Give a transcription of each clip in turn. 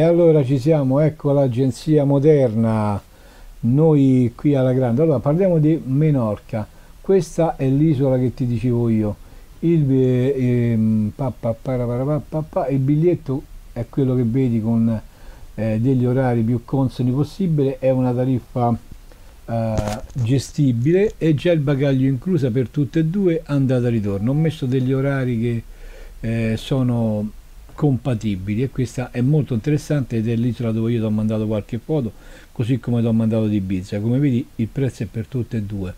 E allora ci siamo, ecco l'agenzia moderna, noi qui alla grande. Allora parliamo di Menorca, questa è l'isola che ti dicevo io. Il biglietto è quello che vedi con degli orari più consoni possibile, è una tariffa gestibile e già il bagaglio inclusa per tutte e due, andata e ritorno. Ho messo degli orari che sono compatibili e questa è molto interessante ed è l'isola dove io ti ho mandato qualche foto, così come ti ho mandato di Ibiza. Come vedi il prezzo è per tutte e due.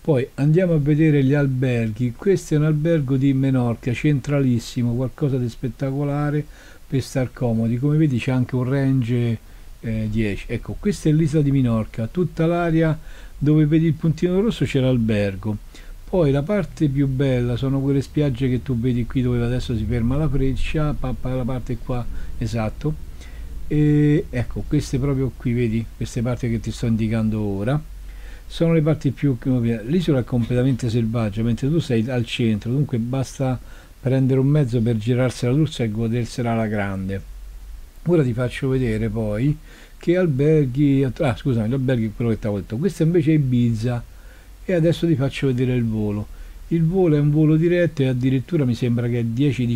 Poi andiamo a vedere gli alberghi. Questo è un albergo di Menorca, centralissimo, qualcosa di spettacolare per star comodi. Come vedi c'è anche un range 10. Ecco, questa è l'isola di Menorca, tutta l'area dove vedi il puntino rosso c'è l'albergo. Poi la parte più bella sono quelle spiagge che tu vedi qui, dove adesso si ferma la freccia, la parte qua, esatto. E ecco, queste proprio qui, vedi, queste parti che ti sto indicando ora sono le parti più... L'isola è completamente selvaggia, mentre tu sei al centro, dunque basta prendere un mezzo per girarsela tutta e godersela alla grande. Ora ti faccio vedere poi che alberghi... Ah, scusami, l'alberghi è quello che ti avevo detto. Questa invece è Ibiza e adesso ti faccio vedere il volo. Il volo è un volo diretto e addirittura mi sembra che è 10-19,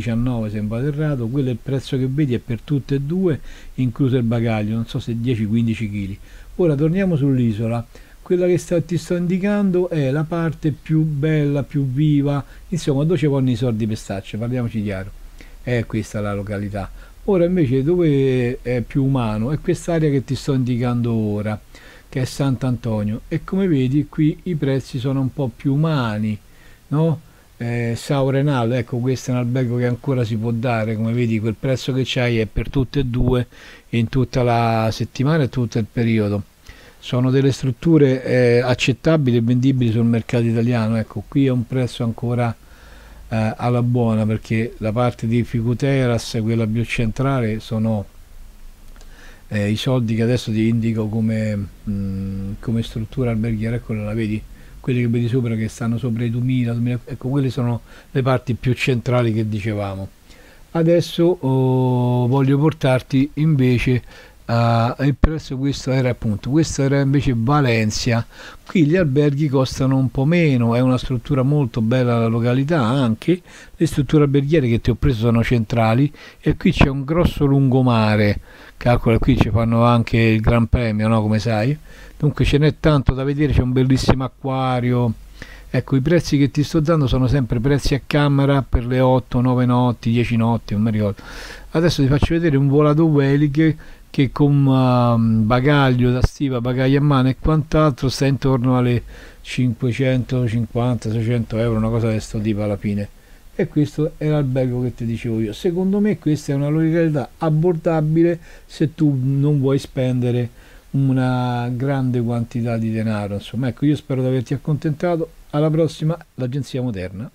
se non vado errato. Quello è il prezzo che vedi, è per tutte e due, incluso il bagaglio, non so se 10-15 kg. Ora torniamo sull'isola. Quella che ti sto indicando è la parte più bella, più viva, insomma dove ci vanno i soldi pestacce, parliamoci chiaro, è questa la località. Ora invece dove è più umano è quest'area che ti sto indicando ora, che è Sant'Antonio, e come vedi qui i prezzi sono un po' più umani, no? Saurenal, ecco, questo è un albergo che ancora si può dare, come vedi quel prezzo che c'hai è per tutte e due in tutta la settimana e tutto il periodo. Sono delle strutture accettabili e vendibili sul mercato italiano. Ecco, qui è un prezzo ancora alla buona, perché la parte di Ficuteras, quella più centrale, sono i soldi che adesso ti indico come, come struttura alberghiera. Eccola, la vedi? Quelli che vedi sopra, che stanno sopra i 2000, ecco, quelle sono le parti più centrali che dicevamo. Adesso voglio portarti invece... il prezzo, questo era appunto, questo era invece Valencia. Qui gli alberghi costano un po' meno, è una struttura molto bella la località, anche le strutture alberghiere che ti ho preso sono centrali e qui c'è un grosso lungomare, calcola, qui ci fanno anche il Gran Premio, no? Come sai, dunque ce n'è tanto da vedere, c'è un bellissimo acquario. Ecco, i prezzi che ti sto dando sono sempre prezzi a camera per le 8, 9 notti, 10 notti, non mi ricordo. Adesso ti faccio vedere un volato veliche che con bagaglio da stiva, bagaglio a mano e quant'altro sta intorno alle 550-600 euro, una cosa di questo tipo alla fine. E questo è l'albergo che ti dicevo io. Secondo me questa è una località abbordabile se tu non vuoi spendere una grande quantità di denaro, insomma. Ecco, io spero di averti accontentato. Alla prossima, l'agenzia moderna.